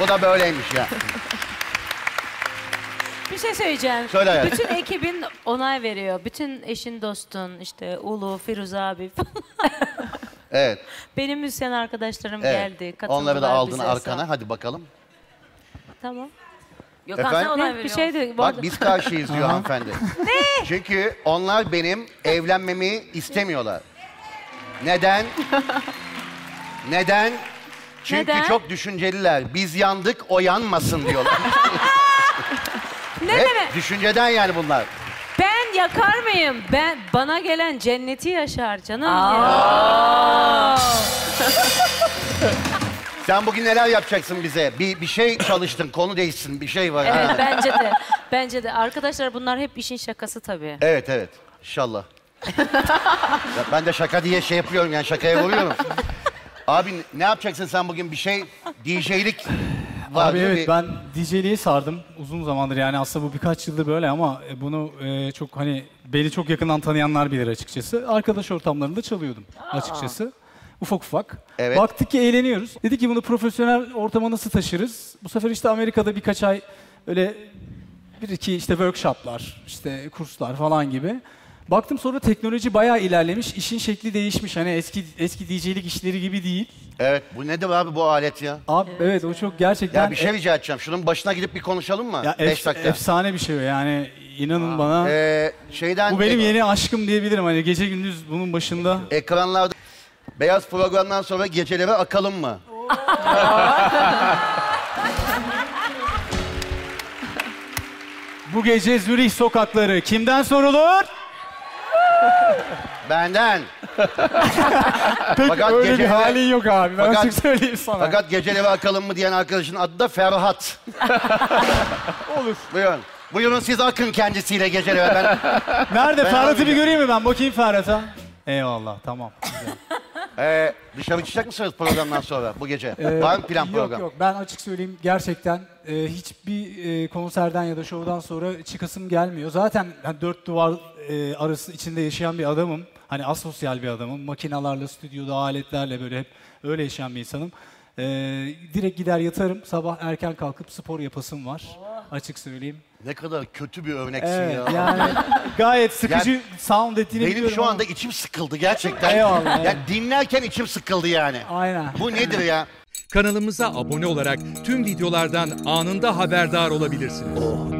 Bu da böyleymiş ya. Bir şey söyleyeceğim. Söyle hayatım. Bütün ekibin onay veriyor. Bütün eşin, dostun, işte Ulu, Firuze abi falan. Evet. Benim müzisyen arkadaşlarım geldi. Onları da aldın arkana. Hadi bakalım. Tamam. Gökhan sen onay veriyorsun. Bak biz karşıyız diyor hanımefendi. Ne? Çünkü onlar benim evlenmemi istemiyorlar. Neden? Neden? Çünkü çok düşünceliler. Biz yandık, o yanmasın diyorlar. Ne? Düşünceden yani bunlar. Ben yakar mıyım? Ben, bana gelen cenneti yaşar canım. Sen bugün neler yapacaksın bize? Bir şey çalıştın, konu değişsin, bir şey var. Evet, bence de. Bence de. Arkadaşlar bunlar hep işin şakası tabii. Evet, evet. İnşallah. Ben de şaka diye şey yapıyorum yani, şakaya vuruyorum. Abi ne yapacaksın sen bugün? Bir şey, DJ'lik... Abi evet, ben Dj'liğe sardım uzun zamandır yani, aslında bu birkaç yıldır böyle ama bunu çok hani beni çok yakından tanıyanlar bilir açıkçası. Arkadaş ortamlarında çalıyordum açıkçası. Ufak ufak. Evet. Baktık ki eğleniyoruz. Dedik ki bunu profesyonel ortama nasıl taşırız? Bu sefer işte Amerika'da birkaç ay öyle bir iki işte workshoplar, işte kurslar falan gibi. Baktım sonra teknoloji bayağı ilerlemiş, işin şekli değişmiş. Hani eski DJ'lik işleri gibi değil. Evet, bu nedir abi bu alet ya? Abi evet, o çok gerçekten... Ya bir şey rica edeceğim, şunun başına gidip bir konuşalım mı? Ya 5 dakika. Efsane bir şey yani, inanın bana. Bu benim yeni aşkım diyebilirim, hani gece gündüz bunun başında. Ekranlarda beyaz programdan sonra gecelere akalım mı? Bu gece Zürih sokakları kimden sorulur? Benden. Peki fakat öyle geceleri, bir halin yok abi. Ben açık söyleyeyim sana. Fakat gecelere akalım mı diyen arkadaşın adı da Ferhat. Olur. Buyurun. Buyurun siz akın kendisiyle gecelere. Nerede? Ferhat'ı bir göreyim mi ben? Bakayım Ferhat'a. Eyvallah. Tamam. Dışarı çıkacak mısınız programdan sonra bu gece? Var mı plan program? Yok yok. Ben açık söyleyeyim gerçekten hiçbir konserden ya da şovdan sonra çıkasım gelmiyor. Zaten yani dört duvar arası içinde yaşayan bir adamım. Hani asosyal bir adamım. Makinalarla, stüdyoda, aletlerle böyle hep öyle yaşayan bir insanım. Direkt gider yatarım. Sabah erken kalkıp spor yapasım var. Açık söyleyeyim. Ne kadar kötü bir örneksin ya. Yani gayet sıkıcı yani, sound ettiğini biliyorum. Benim şu anda içim sıkıldı gerçekten. Eyvallah. Ya dinlerken içim sıkıldı yani. Aynen. Bu nedir ya? Kanalımıza abone olarak tüm videolardan anında haberdar olabilirsiniz.